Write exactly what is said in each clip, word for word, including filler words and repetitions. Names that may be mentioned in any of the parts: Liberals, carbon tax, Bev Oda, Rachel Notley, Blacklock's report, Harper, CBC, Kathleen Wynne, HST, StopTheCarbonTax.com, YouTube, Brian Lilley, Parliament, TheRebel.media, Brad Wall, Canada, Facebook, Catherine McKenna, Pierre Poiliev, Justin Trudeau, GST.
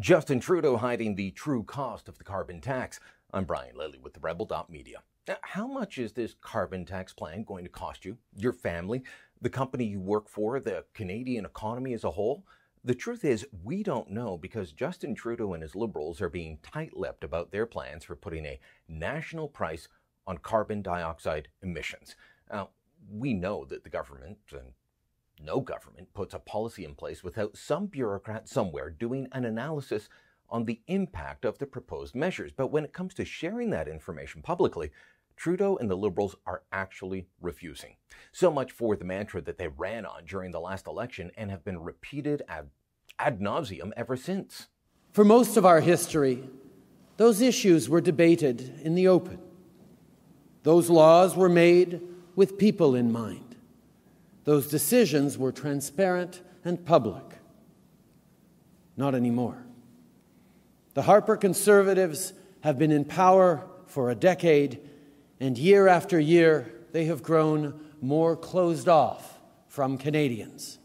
Justin Trudeau hiding the true cost of the carbon tax. I'm Brian Lilley with the rebel dot media. Now, how much is this carbon tax plan going to cost you, your family, the company you work for, the Canadian economy as a whole? The truth is, we don't know because Justin Trudeau and his Liberals are being tight-lipped about their plans for putting a national price on carbon dioxide emissions. Now, we know that the government and no government puts a policy in place without some bureaucrat somewhere doing an analysis on the impact of the proposed measures. But when it comes to sharing that information publicly, Trudeau and the Liberals are actually refusing. So much for the mantra that they ran on during the last election and have been repeated ad, ad nauseum ever since. For most of our history, those issues were debated in the open. Those laws were made with people in mind. Those decisions were transparent and public. Not anymore. The Harper Conservatives have been in power for a decade, and year after year, they have grown more closed off from Canadians.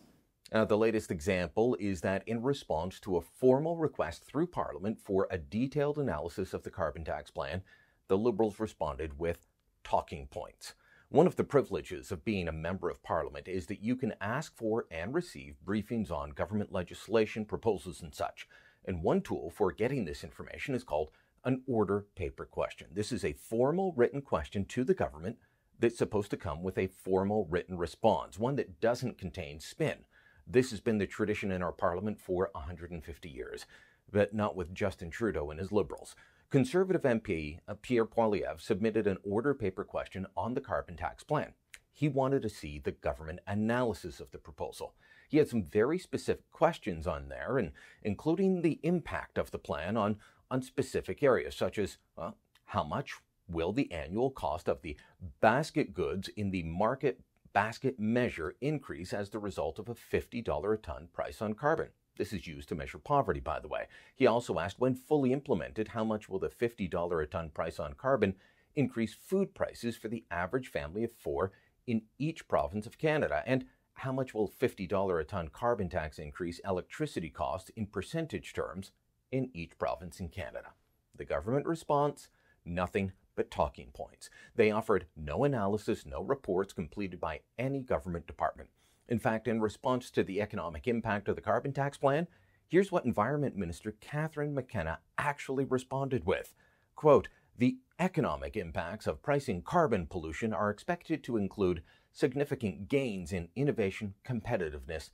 Now, the latest example is that in response to a formal request through Parliament for a detailed analysis of the carbon tax plan, the Liberals responded with talking points. One of the privileges of being a member of Parliament is that you can ask for and receive briefings on government legislation, proposals and such. And one tool for getting this information is called an order paper question. This is a formal written question to the government that's supposed to come with a formal written response, one that doesn't contain spin. This has been the tradition in our Parliament for one hundred fifty years, but not with Justin Trudeau and his Liberals. Conservative M P Pierre Poiliev submitted an order paper question on the carbon tax plan. He wanted to see the government analysis of the proposal. He had some very specific questions on there, and including the impact of the plan on, on specific areas, such as well, how much will the annual cost of the basket goods in the market basket measure increase as the result of a fifty dollars a ton price on carbon? This is used to measure poverty, by the way. He also asked, when fully implemented, how much will the fifty dollars a ton price on carbon increase food prices for the average family of four in each province of Canada? And how much will fifty dollars a ton carbon tax increase electricity costs in percentage terms in each province in Canada? The government response, nothing but talking points. They offered no analysis, no reports completed by any government department. In fact, in response to the economic impact of the carbon tax plan, here's what Environment Minister Catherine McKenna actually responded with. Quote, the economic impacts of pricing carbon pollution are expected to include significant gains in innovation, competitiveness,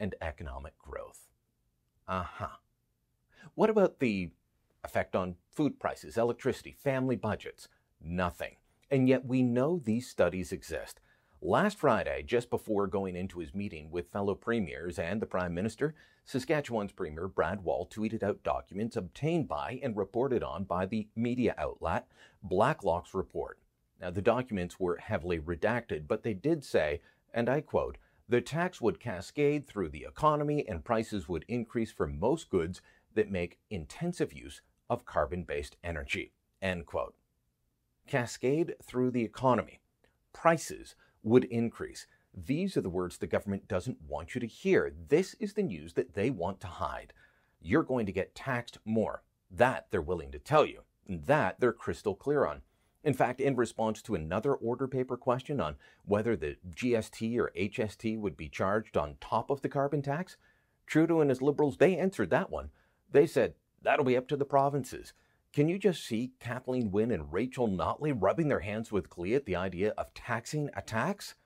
and economic growth. Uh-huh. What about the effect on food prices, electricity, family budgets? Nothing. And yet we know these studies exist. Last Friday, just before going into his meeting with fellow premiers and the Prime Minister, Saskatchewan's Premier Brad Wall tweeted out documents obtained by and reported on by the media outlet Blacklock's report. Now, the documents were heavily redacted, but they did say, and I quote, "The tax would cascade through the economy and prices would increase for most goods that make intensive use of carbon-based energy." End quote. Cascade through the economy. Prices would increase. These are the words the government doesn't want you to hear. This is the news that they want to hide. You're going to get taxed more. That they're willing to tell you. And that they're crystal clear on. In fact, in response to another order paper question on whether the G S T or H S T would be charged on top of the carbon tax, Trudeau and his Liberals, they answered that one. They said, that'll be up to the provinces. Can you just see Kathleen Wynne and Rachel Notley rubbing their hands with glee at the idea of taxing a tax?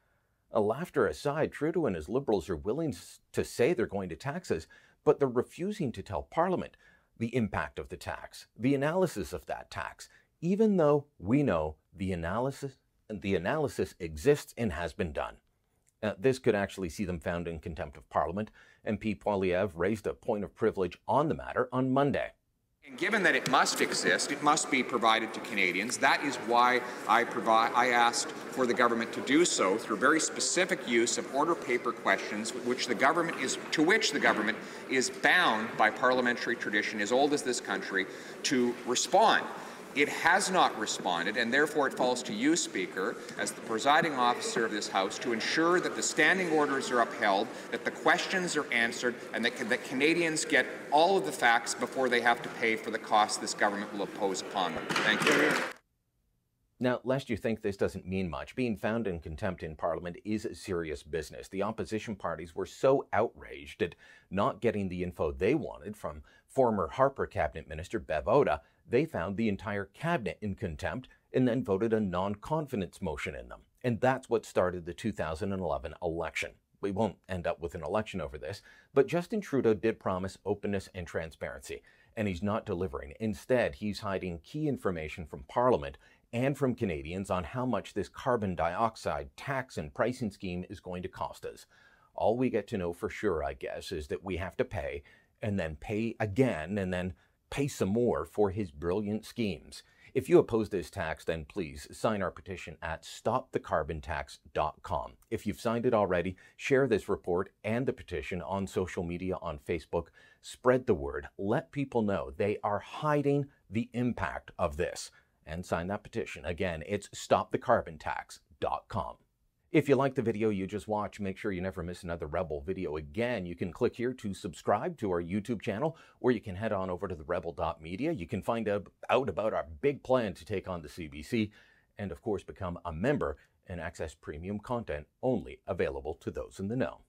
Laughter aside, Trudeau and his Liberals are willing to say they're going to tax us, but they're refusing to tell Parliament the impact of the tax, the analysis of that tax, even though we know the analysis, the analysis exists and has been done. Uh, this could actually see them found in contempt of Parliament. M P Poiliev raised a point of privilege on the matter on Monday. And given that it must exist, it must be provided to Canadians. That is why I, provide, I asked for the government to do so through very specific use of order paper questions, which the government is to which the government is bound by parliamentary tradition as old as this country to respond. It has not responded, and therefore it falls to you, Speaker, as the presiding officer of this House, to ensure that the standing orders are upheld, that the questions are answered, and that, that Canadians get all of the facts before they have to pay for the cost this government will impose upon them. Thank you. Now, lest you think this doesn't mean much, being found in contempt in Parliament is serious business. The opposition parties were so outraged at not getting the info they wanted from former Harper Cabinet Minister Bev Oda, they found the entire cabinet in contempt and then voted a non-confidence motion in them. And that's what started the two thousand eleven election. We won't end up with an election over this, but Justin Trudeau did promise openness and transparency, and he's not delivering. Instead, he's hiding key information from Parliament and from Canadians on how much this carbon dioxide tax and pricing scheme is going to cost us. All we get to know for sure, I guess, is that we have to pay, and then pay again, and then pay some more for his brilliant schemes. If you oppose this tax, then please sign our petition at Stop The Carbon Tax dot com. If you've signed it already, share this report and the petition on social media, on Facebook. Spread the word. Let people know they are hiding the impact of this. And sign that petition. Again, it's Stop The Carbon Tax dot com. If you like the video you just watched, make sure you never miss another Rebel video again. You can click here to subscribe to our YouTube channel, or you can head on over to the rebel dot media. You can find out about our big plan to take on the C B C and, of course, become a member and access premium content only available to those in the know.